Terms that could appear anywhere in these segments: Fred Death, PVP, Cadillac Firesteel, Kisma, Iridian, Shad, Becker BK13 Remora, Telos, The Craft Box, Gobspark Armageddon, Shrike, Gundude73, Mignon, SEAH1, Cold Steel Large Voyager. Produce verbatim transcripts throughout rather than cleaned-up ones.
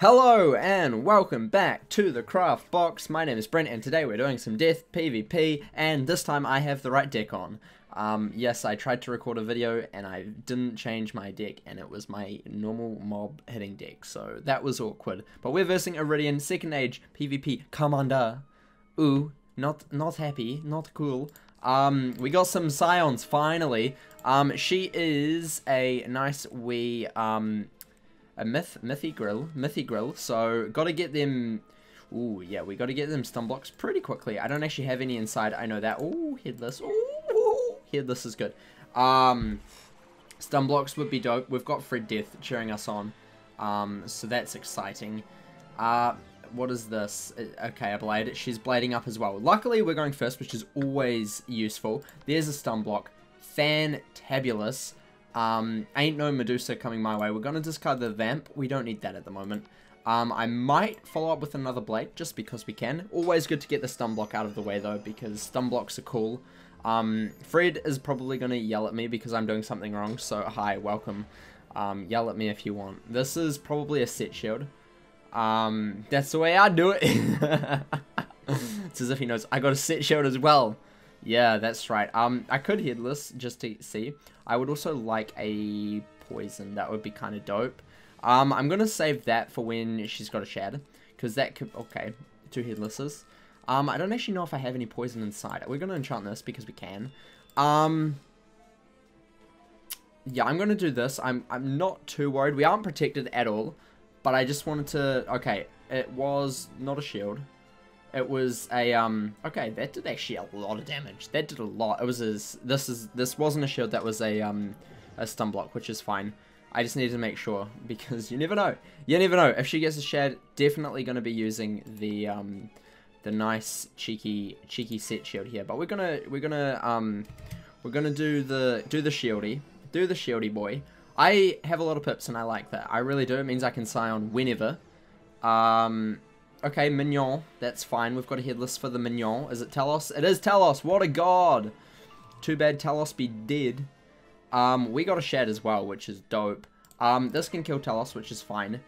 Hello and welcome back to The Craft Box. My name is Brent and today we're doing some death PvP, and this time I have the right deck on. Um, yes, I tried to record a video and I didn't change my deck and it was my normal mob hitting deck, so that was awkward. But we're versing Iridian, second age, PvP commander. Ooh, not, not happy, not cool. Um, we got some Scions finally. Um, she is a nice wee, um... A myth, mythy grill, mythy grill, so gotta get them, ooh, yeah, we gotta get them stun blocks pretty quickly. I don't actually have any inside, I know that. Ooh, headless, ooh, headless is good. Um, stun blocks would be dope. We've got Fred Death cheering us on, um, so that's exciting. Uh, what is this? Okay, a blade, she's blading up as well. Luckily, we're going first, which is always useful. There's a stun block, fantabulous. Um, ain't no Medusa coming my way. We're gonna discard the Vamp. We don't need that at the moment. Um, I might follow up with another Blade, just because we can. Always good to get the stun block out of the way, though, because stun blocks are cool. Um, Fred is probably gonna yell at me because I'm doing something wrong, so hi, welcome. Um, yell at me if you want. This is probably a Set Shield. Um, that's the way I do it. It's as if he knows. I got a Set Shield as well. Yeah, that's right. Um, I could Headless just to see. I would also like a Poison. That would be kind of dope. Um, I'm going to save that for when she's got a Shad. Because that could... Okay, two Headlesses. Um, I don't actually know if I have any Poison inside. We're going to enchant this because we can. Um, yeah, I'm going to do this. I'm, I'm not too worried. We aren't protected at all. But I just wanted to... Okay, it was not a shield. It was a, um, okay, that did actually a lot of damage. That did a lot. It was a, this is, this wasn't a shield, that was a, um, a stun block, which is fine. I just needed to make sure, because you never know. You never know. If she gets a Shad, definitely going to be using the, um, the nice, cheeky, cheeky Set Shield here. But we're gonna, we're gonna, um, we're gonna do the, do the shieldy. Do the shieldy boy. I have a lot of pips, and I like that. I really do. It means I can Scion whenever. Um... Okay, Mignon, that's fine. We've got a Headless for the Mignon. Is it Telos? It is Telos, what a god! Too bad Telos be dead. Um, we got a Shad as well, which is dope. Um, this can kill Telos, which is fine.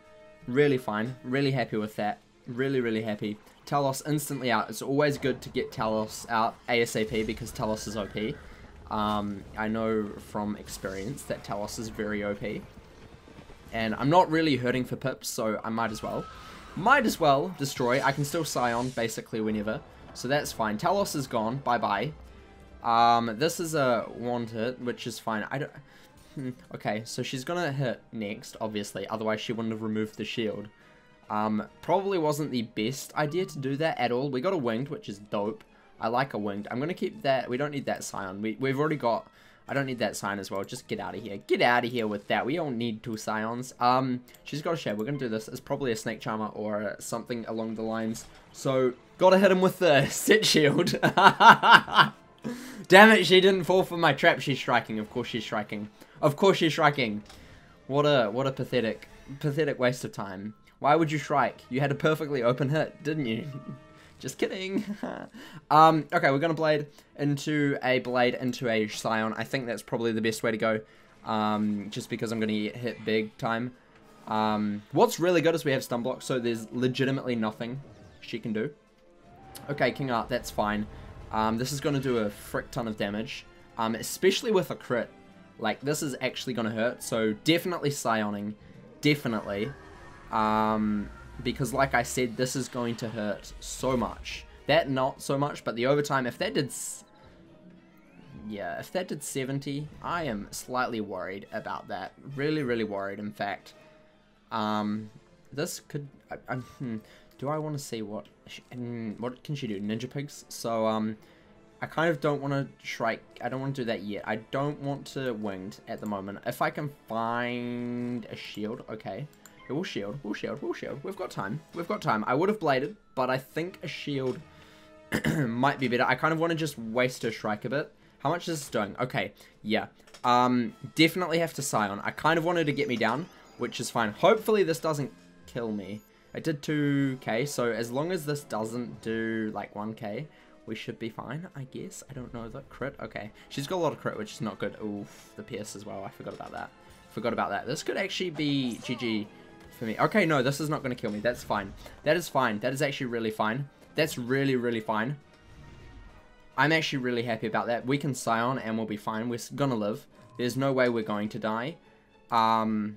Really fine, really happy with that. Really, really happy. Telos instantly out. It's always good to get Telos out ASAP because Telos is O P. Um, I know from experience that Telos is very O P. And I'm not really hurting for pips, so I might as well. Might as well destroy. I can still Scion basically whenever. So that's fine. Telos is gone. Bye-bye. Um, this is a wand hit, which is fine. I don't... Okay, so she's gonna hit next, obviously. Otherwise, she wouldn't have removed the shield. Um, probably wasn't the best idea to do that at all. We got a winged, which is dope. I like a winged. I'm gonna keep that. We don't need that Scion. We, we've already got... I don't need that Scion as well. Just get out of here. Get out of here with that. We don't need two Scions. Um, she's got a Shad. We're going to do this. It's probably a Snake Charmer or something along the lines. So, got to hit him with the Set Shield. Damn it, she didn't fall for my trap. She's striking. Of course she's striking. Of course she's striking. What a, what a pathetic, pathetic waste of time. Why would you strike? You had a perfectly open hit, didn't you? Just kidding. um, okay, we're going to blade into a blade into a Scion. I think that's probably the best way to go, um, just because I'm going to get hit big time. Um, what's really good is we have stun block, so there's legitimately nothing she can do. Okay, King Art, that's fine. Um, this is going to do a frick ton of damage, um, especially with a crit. Like, this is actually going to hurt, so definitely Scioning. Definitely. Um... Because, like I said, this is going to hurt so much. That not so much, but the overtime, if that did... S yeah, if that did seventy, I am slightly worried about that. Really, really worried, in fact. Um, this could... I, I, hmm, do I want to see what... She, mm, what can she do? Ninja Pigs? So, um... I kind of don't want to Shrike. I don't want to do that yet. I don't want to Winged at the moment. If I can find a shield, okay... We'll shield, we'll shield, we'll shield. We've got time, we've got time. I would have bladed, but I think a shield might be better. I kind of want to just waste her Shrike a bit. How much is this doing? Okay, yeah. Um, definitely have to Scion. I kind of wanted to get me down, which is fine. Hopefully this doesn't kill me. It did two K, so as long as this doesn't do like one K, we should be fine, I guess. I don't know, the crit, okay. She's got a lot of crit, which is not good. Oof, the Pierce as well, I forgot about that. Forgot about that. This could actually be G G for me. Okay, no, this is not going to kill me. That's fine. That is fine. That is actually really fine. That's really, really fine. I'm actually really happy about that. We can Scion and we'll be fine. We're going to live. There's no way we're going to die. Um,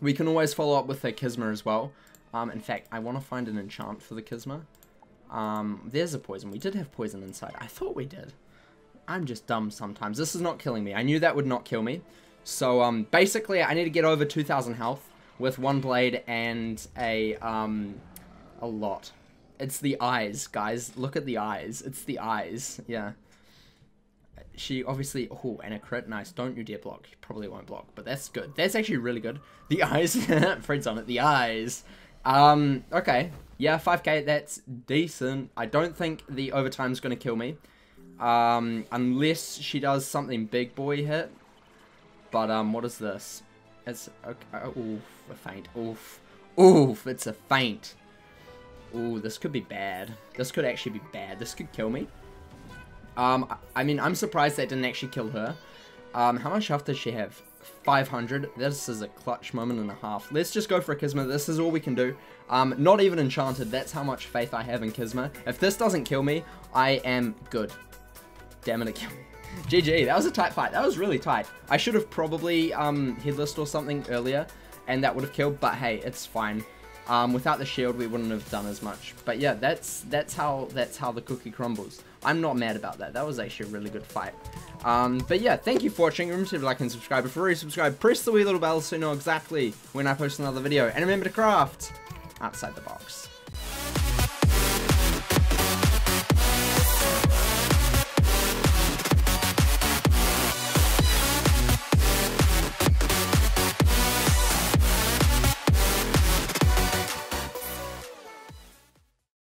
we can always follow up with the Kisma as well. Um, in fact, I want to find an enchant for the Kisma. Um, there's a poison. We did have poison inside. I thought we did. I'm just dumb sometimes. This is not killing me. I knew that would not kill me. So, um, basically, I need to get over two thousand health with one blade and a, um, a lot. It's the eyes, guys. Look at the eyes. It's the eyes. Yeah. She obviously... Oh, and a crit. Nice. Don't you dare block. You probably won't block, but that's good. That's actually really good. The eyes. Fred's on it. The eyes. Um, okay. Yeah, five K. That's decent. I don't think the overtime's going to kill me. Um, unless she does something big boy hit. But, um, what is this? It's... Okay. Oof. A feint. Oof. Oof. It's a feint. Ooh, this could be bad. This could actually be bad. This could kill me. Um, I mean, I'm surprised that didn't actually kill her. Um, how much health does she have? five hundred. This is a clutch moment and a half. Let's just go for a Kisma. This is all we can do. Um, not even enchanted. That's how much faith I have in Kisma. If this doesn't kill me, I am good. Damn it, it killed me. G G. That was a tight fight. That was really tight. I should have probably, um, headlist or something earlier, and that would have killed, but hey, it's fine. Um, without the shield, we wouldn't have done as much. But yeah, that's that's how that's how the cookie crumbles. I'm not mad about that. That was actually a really good fight. Um, but yeah, thank you for watching. Remember to like and subscribe. If you're already subscribed, press the wee little bell so you know exactly when I post another video. And remember to craft outside the box.